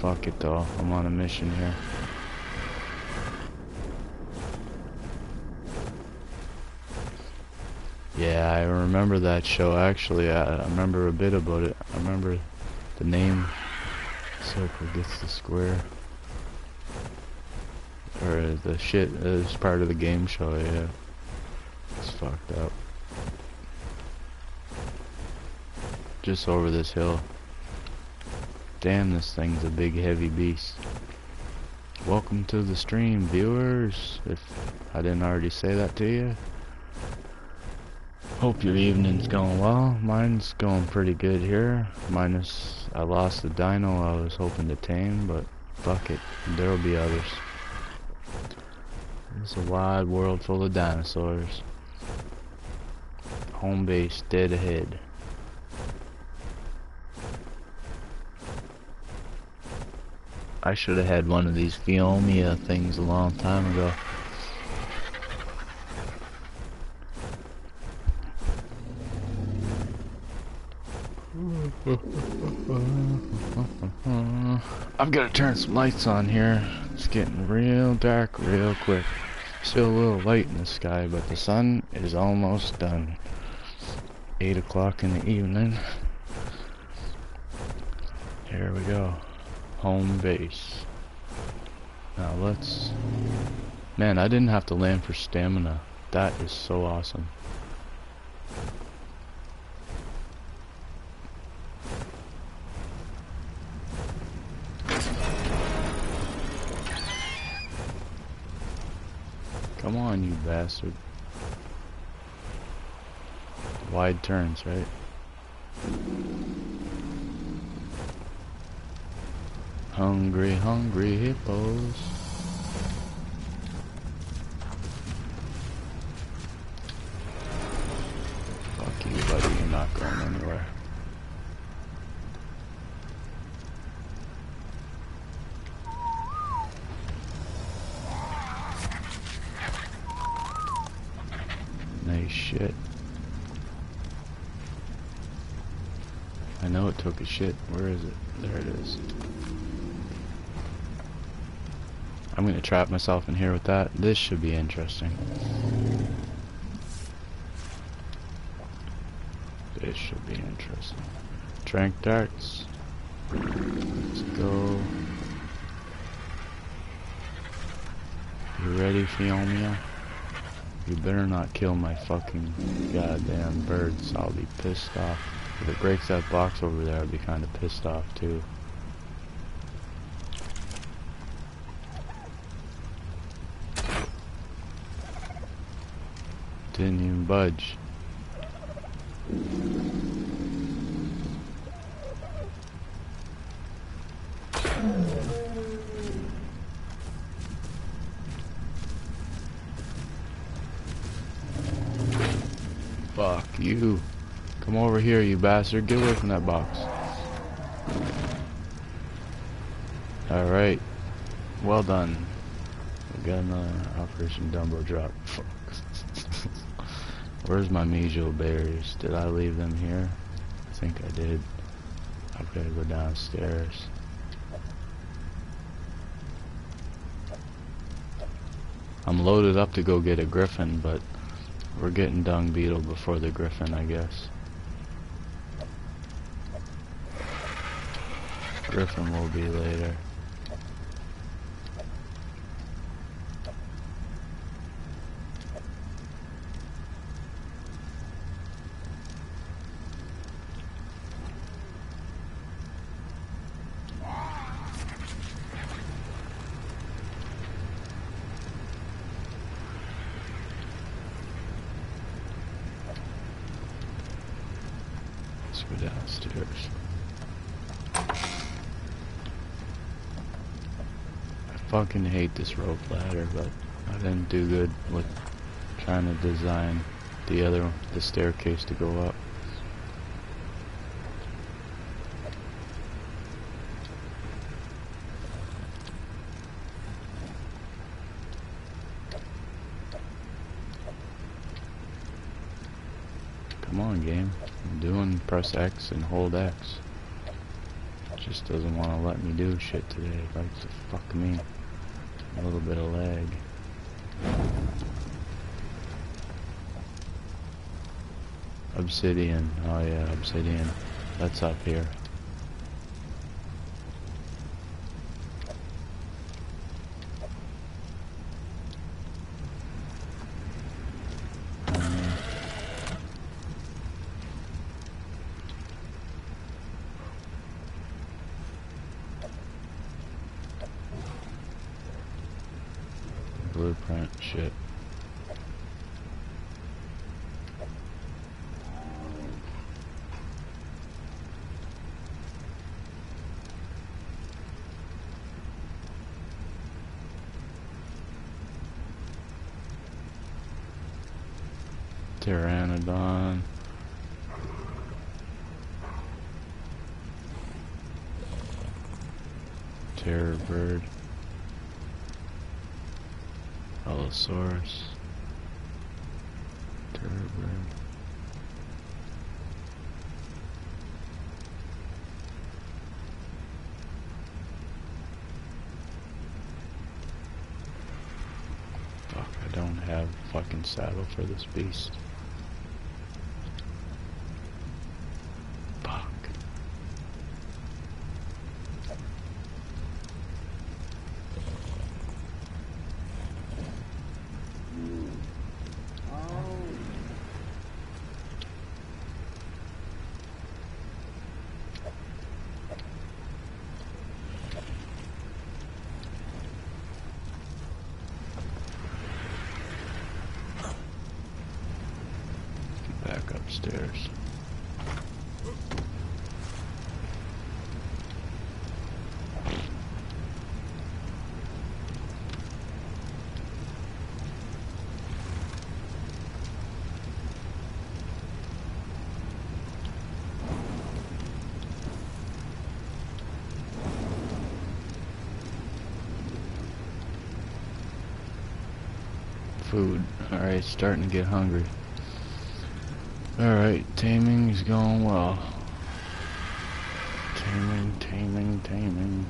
Fuck it though. I'm on a mission here. Yeah, I remember that show actually. I remember a bit about it. I remember the name. Circle gets the square. Or the shit is part of the game show, yeah. It's fucked up. Just over this hill. Damn, this thing's a big heavy beast. Welcome to the stream, viewers. If I didn't already say that to you. Hope your evening's going well. Mine's going pretty good here. Minus, I lost the dino I was hoping to tame, but fuck it. There'll be others. It's a wide world full of dinosaurs. Home base dead ahead. I should have had one of these Phiomia things a long time ago. I've got to turn some lights on here. It's getting real dark real quick. Still a little light in the sky, but the sun is almost done. 8 o'clock in the evening. Here we go. Home base. Now let's... Man, I didn't have to land for stamina. That is so awesome. Come on, you bastard. Wide turns, right? Hungry, hungry hippos. Fuck you, buddy. You're not going anywhere. Shit. I know it took a shit. Where is it? There it is. I'm gonna trap myself in here with that. This should be interesting. This should be interesting. Trank darts. Let's go. You ready, Phiomia? You better not kill my fucking goddamn birds. I'll be pissed off. If it breaks that box over there, I'll be kind of pissed off too. Didn't even budge. Fuck you. Come over here, you bastard. Get away from that box. Alright. Well done. We got another Operation Dumbo Drop. Fuck. Where's my Mejo bears? Did I leave them here? I think I did. I've got to go downstairs. I'm loaded up to go get a griffin, but we're getting Dung Beetle before the griffin, I guess. Griffin will be later. I fucking hate this rope ladder, but I didn't do good with trying to design the staircase to go up. Come on, game. I'm doing press X and hold X. It just doesn't want to let me do shit today. It likes to fuck me. A little bit of lag. Obsidian. Oh yeah, obsidian. That's up here. Blueprint shit. Pteranodon. Terror bird. Ankylosaurus. Turbine. Fuck, I don't have a fucking saddle for this beast. Upstairs. Food. Alright, starting to get hungry. Alright, taming's going well. Taming.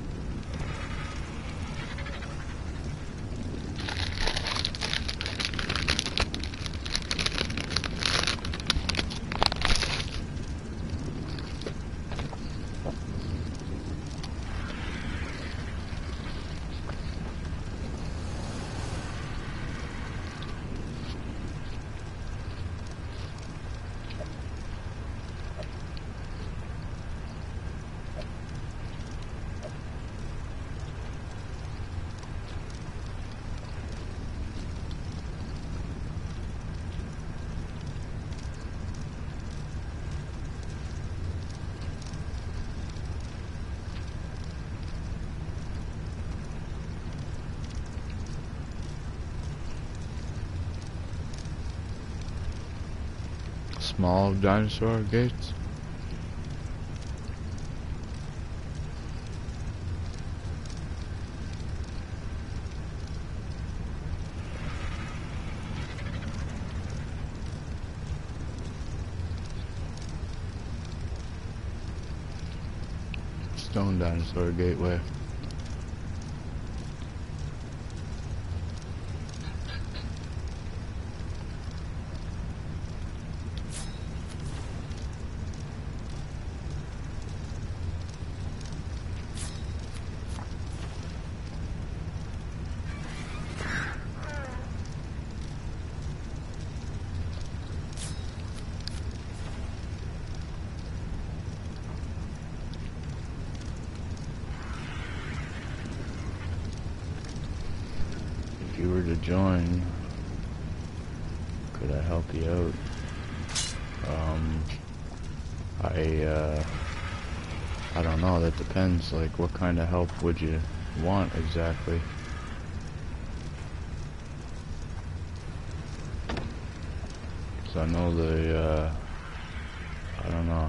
Small dinosaur gates. Stone dinosaur gateway. If you were to join, could I help you out? I don't know, that depends, like what kind of help would you want exactly? So I know the I don't know.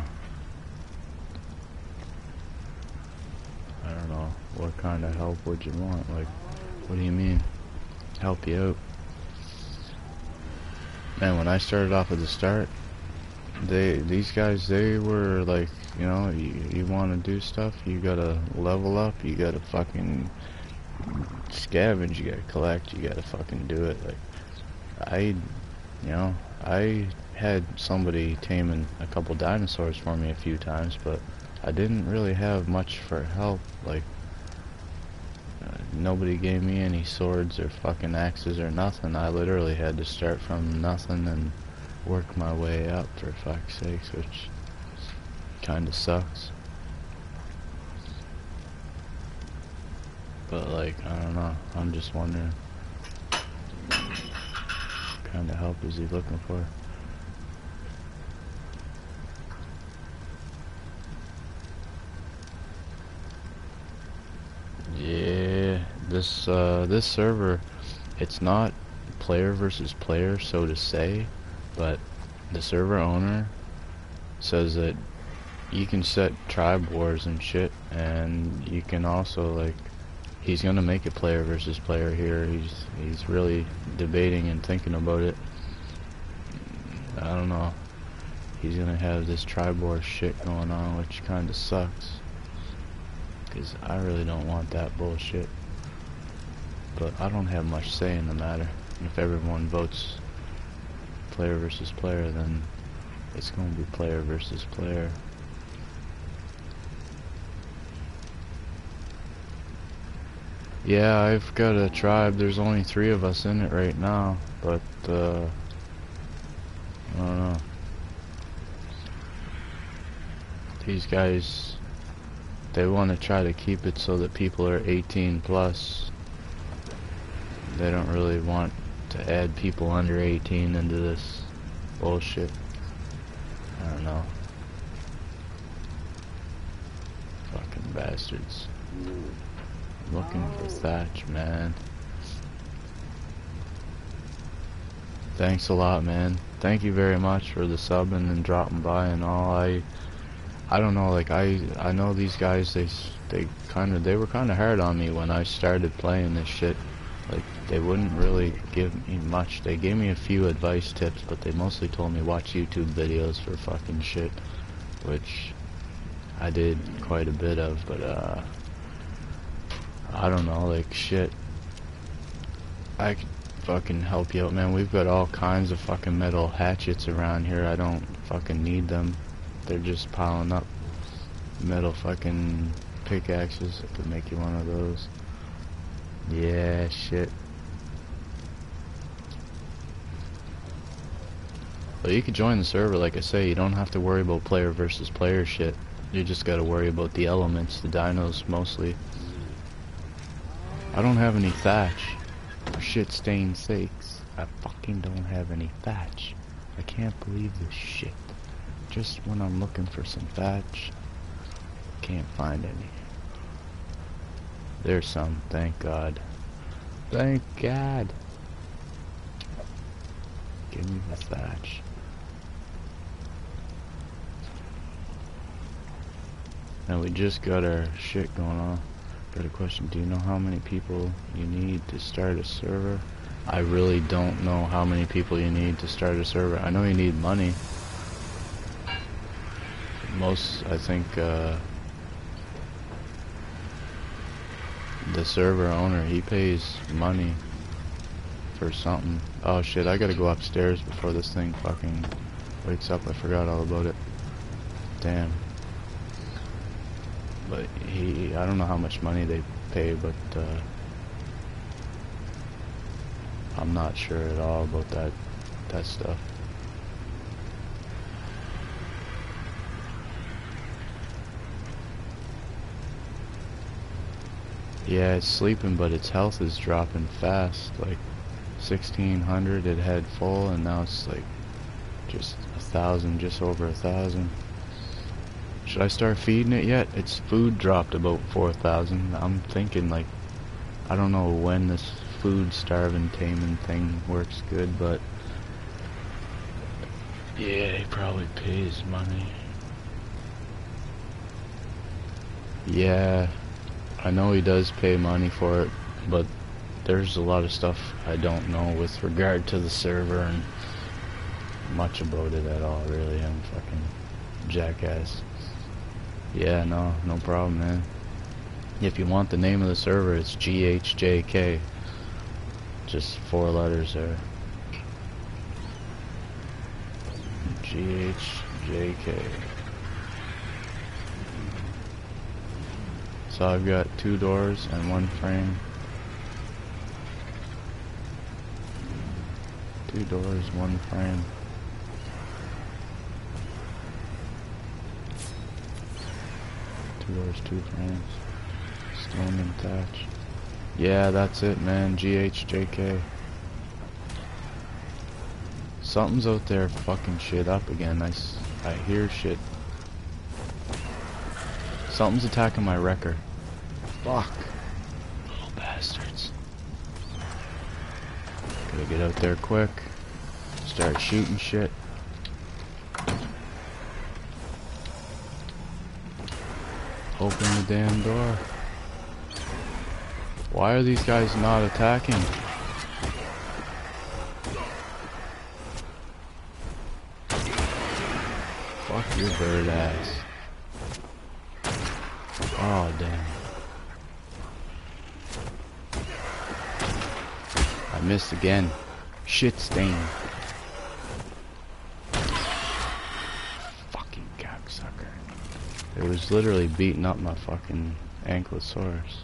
What kind of help would you want? Like, what do you mean? Help you out, man. When I started off at the start, these guys were like, you know, you want to do stuff, you gotta level up, you gotta fucking scavenge, you gotta collect, you gotta fucking do it. Like, I had somebody taming a couple dinosaurs for me a few times, but I didn't really have much for help. Like, nobody gave me any swords or fucking axes or nothing. I literally had to start from nothing and work my way up, for fuck's sakes, which kinda sucks. But like, I don't know, I'm just wondering what kind of help is he looking for? This server, it's not player versus player, so to say, but the server owner says that you can set tribe wars and shit, and you can also, like, he's gonna make it player versus player here. He's really debating and thinking about it. I don't know. He's gonna have this tribe war shit going on, which kind of sucks, because I really don't want that bullshit. But I don't have much say in the matter. If everyone votes player versus player, then it's going to be player versus player. Yeah, I've got a tribe. There's only 3 of us in it right now, but I don't know. These guys, they want to try to keep it so that people are 18+. They don't really want to add people under 18 into this bullshit. I don't know. Fucking bastards. I'm looking for thatch, man. Thanks a lot, man. Thank you very much for the subbing and dropping by and all. I don't know, like, I know these guys, they were kind of hard on me when I started playing this shit. Like, they wouldn't really give me much. They gave me a few advice tips, but they mostly told me watch YouTube videos for fucking shit, which I did quite a bit of, but I don't know, like, shit, I could fucking help you out, man. We've got all kinds of fucking metal hatchets around here. I don't fucking need them. They're just piling up. Metal fucking pickaxes. I could make you one of those. Yeah, shit. Well, you could join the server, like I say. You don't have to worry about player versus player shit. You just gotta worry about the elements, the dinos mostly. I don't have any thatch. For shit stained sakes, I fucking don't have any thatch. I can't believe this shit. Just when I'm looking for some thatch, can't find any. There's some, thank God. Thank God. Give me the thatch. Now we just got our shit going on. Got a question, do you know how many people you need to start a server? I really don't know how many people you need to start a server. I know you need money. Most, I think, the server owner, he pays money for something. Oh shit, I gotta go upstairs before this thing fucking wakes up. I forgot all about it. Damn. But he, I don't know how much money they pay, but I'm not sure at all about that stuff. Yeah, it's sleeping, but its health is dropping fast. Like 1,600 it had full, and now it's like just 1,000, just over 1,000. Should I start feeding it yet? Its food dropped about 4,000. I'm thinking, like, I don't know when this food starving taming thing works good, but yeah, he probably pays money. Yeah, I know he does pay money for it, but there's a lot of stuff I don't know with regard to the server and much about it at all, really. I'm fucking jackass. Yeah, no problem, man. If you want the name of the server, it's GHJK. Just four letters there. GHJK. So I've got 2 doors and 1 frame. 2 doors, 1 frame. Doors, 2 frames. Stone and thatch. Yeah, that's it, man. GHJK. Something's out there fucking shit up again. I hear shit. Something's attacking my wrecker. Fuck. Little bastards. Gotta get out there quick. Start shooting shit. Open the damn door. Why are these guys not attacking? Fuck your bird ass. Oh damn. I missed again. Shit stain. It was literally beating up my fucking Ankylosaurus.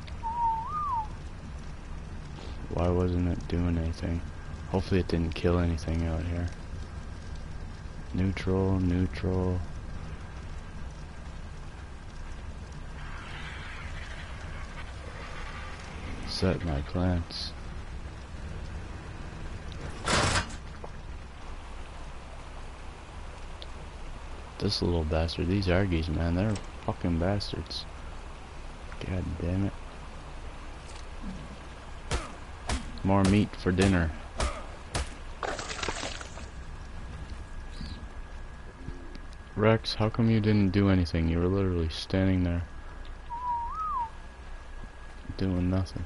Why wasn't it doing anything? Hopefully it didn't kill anything out here. Neutral, neutral. Set my plants. This little bastard, these Argies, man, they're fucking bastards. God damn it. More meat for dinner. Rex, how come you didn't do anything? You were literally standing there doing nothing.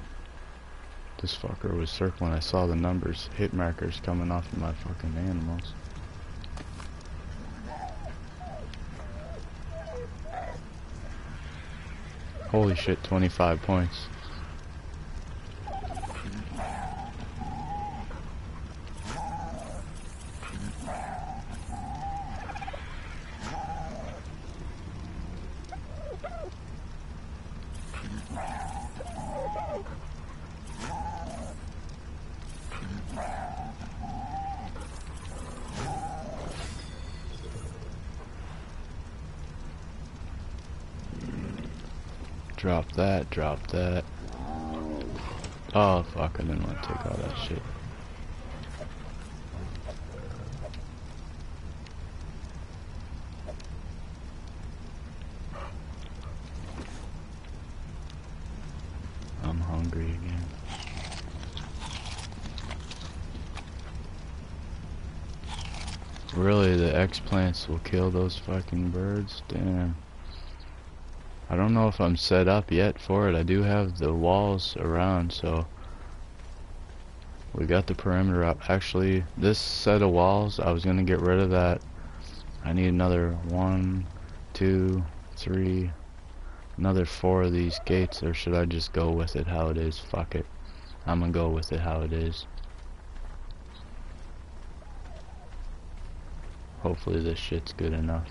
This fucker was circling. I saw the numbers, hit markers coming off of my fucking animals. Holy shit, 25 points. Drop that, drop that. Oh fuck, I didn't want to take all that shit. I'm hungry again. Really, the explants will kill those fucking birds? Damn. I don't know if I'm set up yet for it. I do have the walls around, so we got the perimeter up. Actually, this set of walls, I was gonna get rid of that. I need another 1, 2, 3, another 4 of these gates, or should I just go with it how it is? Fuck it. I'm gonna go with it how it is. Hopefully this shit's good enough.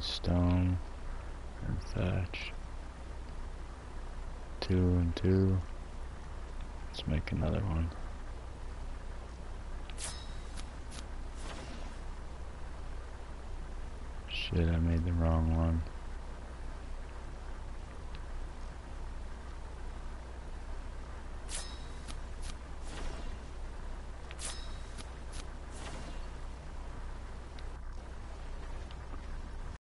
Stone and thatch. 2 and 2. Let's make another one. Shit, I made the wrong one.